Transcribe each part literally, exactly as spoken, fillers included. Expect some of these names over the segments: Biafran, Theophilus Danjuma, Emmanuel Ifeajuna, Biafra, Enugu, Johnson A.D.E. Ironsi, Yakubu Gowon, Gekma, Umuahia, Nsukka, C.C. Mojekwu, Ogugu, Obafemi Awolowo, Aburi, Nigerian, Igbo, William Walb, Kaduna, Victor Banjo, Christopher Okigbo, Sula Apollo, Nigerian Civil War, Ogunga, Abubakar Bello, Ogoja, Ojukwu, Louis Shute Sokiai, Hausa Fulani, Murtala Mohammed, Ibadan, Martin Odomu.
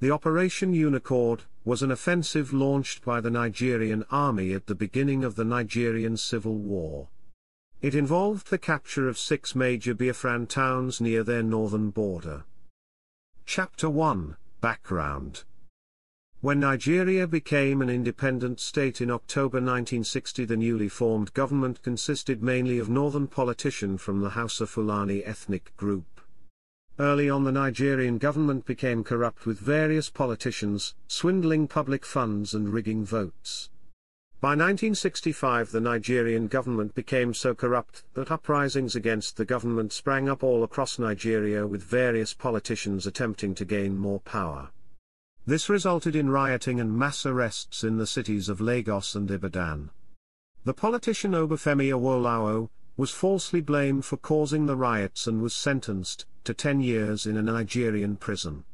The Operation UNICORD was an offensive launched by the Nigerian army at the beginning of the Nigerian Civil War. It involved the capture of six major Biafran towns near their northern border. Chapter one, Background. When Nigeria became an independent state in October nineteen sixty, the newly formed government consisted mainly of northern politicians from the Hausa Fulani ethnic group. Early on, the Nigerian government became corrupt, with various politicians swindling public funds and rigging votes. By nineteen sixty-five, the Nigerian government became so corrupt that uprisings against the government sprang up all across Nigeria, with various politicians attempting to gain more power. This resulted in rioting and mass arrests in the cities of Lagos and Ibadan. The politician Obafemi Awolowo was falsely blamed for causing the riots and was sentenced to ten years in a Nigerian prison.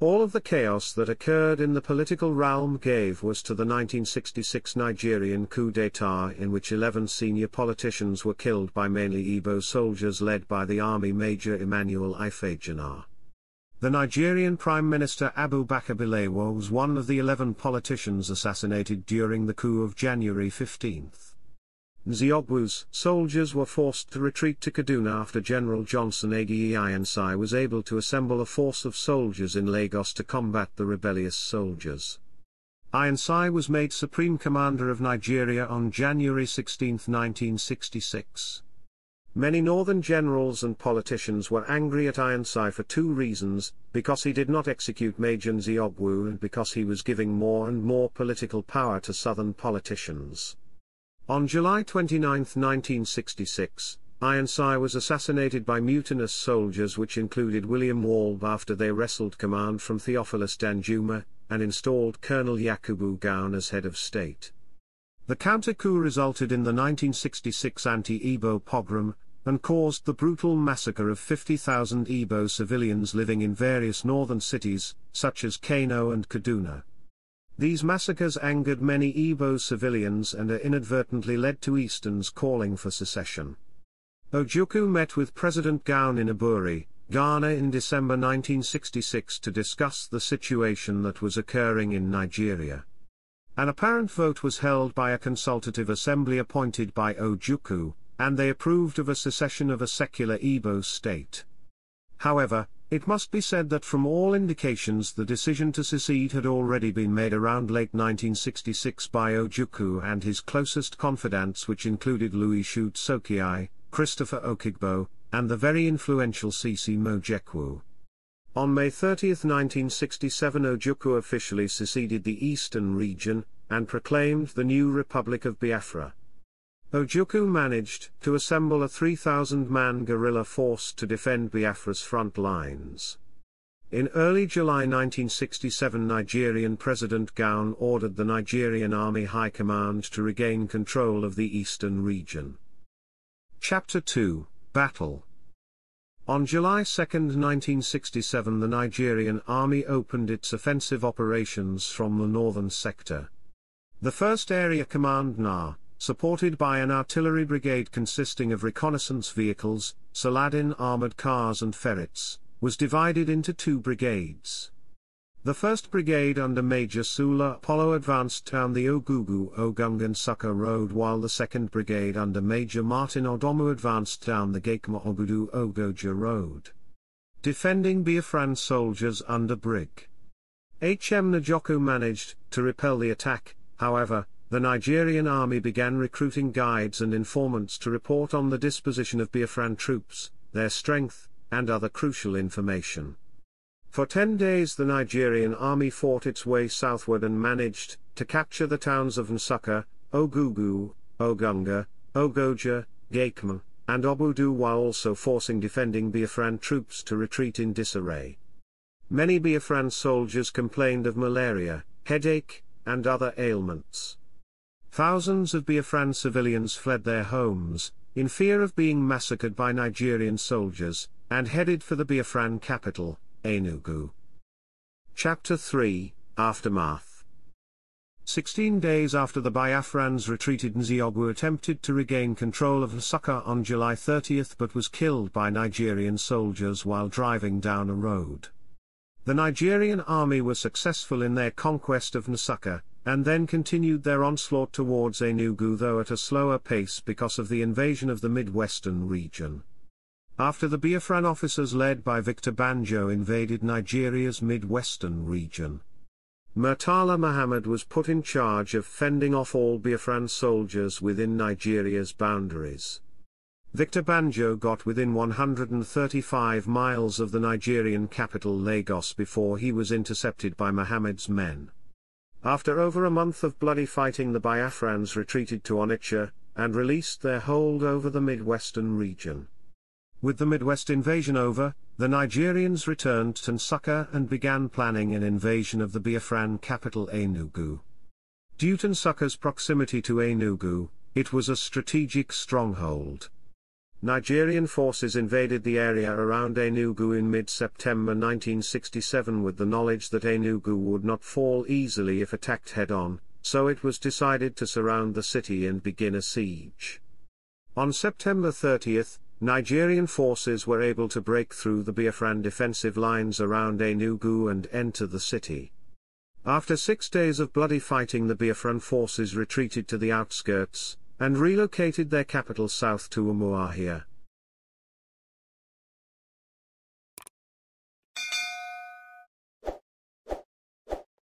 All of the chaos that occurred in the political realm gave was to the nineteen sixty-six Nigerian coup d'état, in which eleven senior politicians were killed by mainly Igbo soldiers led by the army major Emmanuel Ifeajuna. The Nigerian Prime Minister Abubakar Bello was one of the eleven politicians assassinated during the coup of January fifteenth. Ojukwu's soldiers were forced to retreat to Kaduna after General Johnson A D E Ironsi was able to assemble a force of soldiers in Lagos to combat the rebellious soldiers. Ironsi was made Supreme Commander of Nigeria on January sixteenth nineteen sixty-six. Many northern generals and politicians were angry at Ironsi for two reasons: because he did not execute Major Ojukwu, and because he was giving more and more political power to southern politicians. On July twenty-ninth nineteen sixty-six, Ironsi was assassinated by mutinous soldiers, which included William Walb, after they wrested command from Theophilus Danjuma and installed Colonel Yakubu Gowon as head of state. The counter-coup resulted in the nineteen sixty-six anti-Igbo pogrom and caused the brutal massacre of fifty thousand Igbo civilians living in various northern cities, such as Kano and Kaduna. These massacres angered many Igbo civilians and inadvertently led to Easterns calling for secession. Ojukwu met with President Gowon in Aburi, Ghana in December nineteen sixty-six to discuss the situation that was occurring in Nigeria. An apparent vote was held by a consultative assembly appointed by Ojukwu, and they approved of a secession of a secular Igbo state. However, it must be said that from all indications the decision to secede had already been made around late nineteen sixty-six by Ojukwu and his closest confidants, which included Louis Shute Sokiai, Christopher Okigbo, and the very influential C C Mojekwu. On May thirtieth nineteen sixty-seven, Ojukwu officially seceded the eastern region and proclaimed the new Republic of Biafra. Ojukwu managed to assemble a three thousand man guerrilla force to defend Biafra's front lines. In early July nineteen sixty-seven, Nigerian President Gowon ordered the Nigerian Army High Command to regain control of the eastern region. Chapter two, Battle. On July second nineteen sixty-seven, the Nigerian Army opened its offensive operations from the northern sector. The First Area Command N A R, supported by an artillery brigade consisting of reconnaissance vehicles, Saladin armoured cars and ferrets, was divided into two brigades. The first brigade under Major Sula Apollo advanced down the Ogugu-Ogungan-Suka road, while the second brigade under Major Martin Odomu advanced down the Gekma-Obudu-Ogoja road, defending Biafran soldiers under Brig H M Njoku managed to repel the attack. However, the Nigerian army began recruiting guides and informants to report on the disposition of Biafran troops, their strength, and other crucial information. For ten days the Nigerian army fought its way southward and managed to capture the towns of Nsukka, Ogugu, Ogunga, Ogoja, Gekma, and Obudu, while also forcing defending Biafran troops to retreat in disarray. Many Biafran soldiers complained of malaria, headache, and other ailments. Thousands of Biafran civilians fled their homes, in fear of being massacred by Nigerian soldiers, and headed for the Biafran capital, Enugu. Chapter three, Aftermath. Sixteen days after the Biafrans retreated, Ojukwu attempted to regain control of Nsukka on July thirtieth but was killed by Nigerian soldiers while driving down a road. The Nigerian army were successful in their conquest of Nsukka, and then continued their onslaught towards Enugu, though at a slower pace because of the invasion of the Midwestern region. After the Biafran officers led by Victor Banjo invaded Nigeria's Midwestern region, Murtala Mohammed was put in charge of fending off all Biafran soldiers within Nigeria's boundaries. Victor Banjo got within one hundred thirty-five miles of the Nigerian capital Lagos before he was intercepted by Mohammed's men. After over a month of bloody fighting, the Biafrans retreated to Onitsha, and released their hold over the Midwestern region. With the Midwest invasion over, the Nigerians returned to Nsukka and began planning an invasion of the Biafran capital Enugu. Due to Nsukka's proximity to Enugu, it was a strategic stronghold. Nigerian forces invaded the area around Enugu in mid-September nineteen sixty-seven with the knowledge that Enugu would not fall easily if attacked head-on, so it was decided to surround the city and begin a siege. On September thirtieth, Nigerian forces were able to break through the Biafran defensive lines around Enugu and enter the city. After six days of bloody fighting, the Biafran forces retreated to the outskirts, and relocated their capital south to Umuahia.